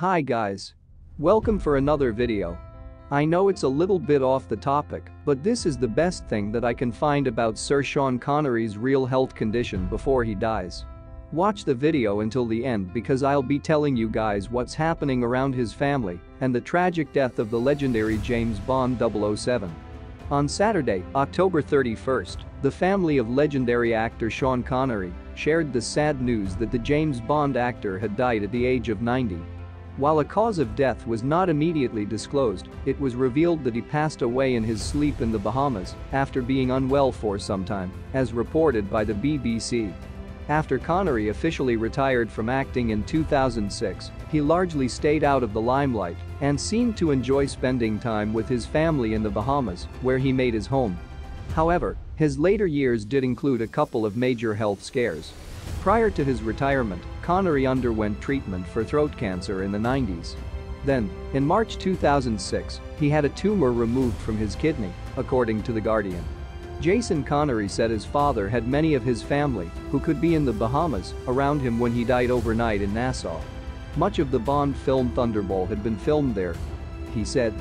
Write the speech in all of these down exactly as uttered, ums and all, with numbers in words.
Hi guys. Welcome for another video. I know it's a little bit off the topic, but this is the best thing that I can find about Sir Sean Connery's real health condition before he dies. Watch the video until the end because I'll be telling you guys what's happening around his family and the tragic death of the legendary James Bond double oh seven. On Saturday, October thirty-first, the family of legendary actor Sean Connery shared the sad news that the James Bond actor had died at the age of ninety. While a cause of death was not immediately disclosed, it was revealed that he passed away in his sleep in the Bahamas after being unwell for some time, as reported by the B B C. After Connery officially retired from acting in two thousand six, he largely stayed out of the limelight and seemed to enjoy spending time with his family in the Bahamas, where he made his home. However, his later years did include a couple of major health scares. Prior to his retirement, Connery underwent treatment for throat cancer in the nineties. Then, in March two thousand six, he had a tumor removed from his kidney, according to The Guardian. Jason Connery said his father had many of his family, who could be in the Bahamas, around him when he died overnight in Nassau. Much of the Bond film Thunderball had been filmed there. He said,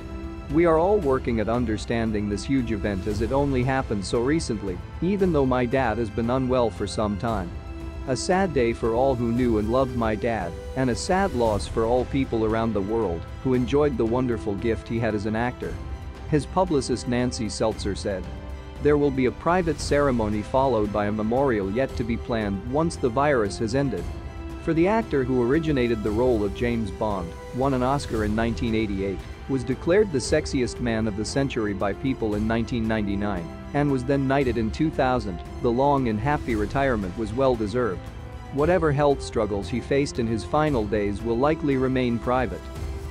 "We are all working at understanding this huge event as it only happened so recently, even though my dad has been unwell for some time. A sad day for all who knew and loved my dad, and a sad loss for all people around the world who enjoyed the wonderful gift he had as an actor." His publicist Nancy Seltzer said, "There will be a private ceremony followed by a memorial yet to be planned once the virus has ended." For the actor who originated the role of James Bond, won an Oscar in nineteen eighty-eight, was declared the sexiest man of the century by People in nineteen ninety-nine, and was then knighted in two thousand, the long and happy retirement was well-deserved. Whatever health struggles he faced in his final days will likely remain private.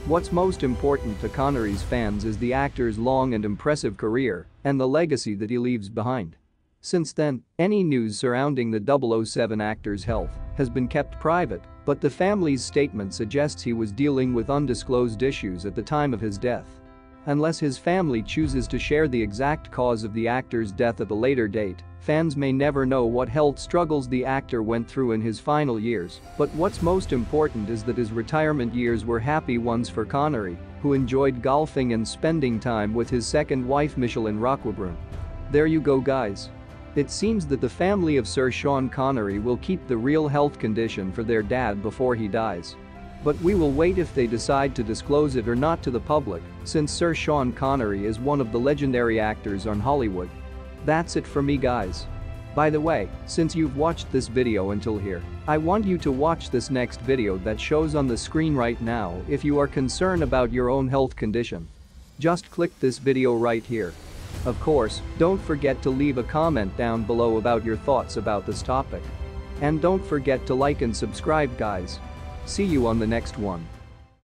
What's most important to Connery's fans is the actor's long and impressive career and the legacy that he leaves behind. Since then, any news surrounding the double oh seven actor's health has been kept private, but the family's statement suggests he was dealing with undisclosed issues at the time of his death. Unless his family chooses to share the exact cause of the actor's death at a later date, fans may never know what health struggles the actor went through in his final years, but what's most important is that his retirement years were happy ones for Connery, who enjoyed golfing and spending time with his second wife Micheline Roquebrune. There you go guys. It seems that the family of Sir Sean Connery will keep the real health condition for their dad before he dies. But we will wait if they decide to disclose it or not to the public, since Sir Sean Connery is one of the legendary actors on Hollywood. That's it for me guys. By the way, since you've watched this video until here, I want you to watch this next video that shows on the screen right now if you are concerned about your own health condition. Just click this video right here. Of course, don't forget to leave a comment down below about your thoughts about this topic. And don't forget to like and subscribe guys. See you on the next one.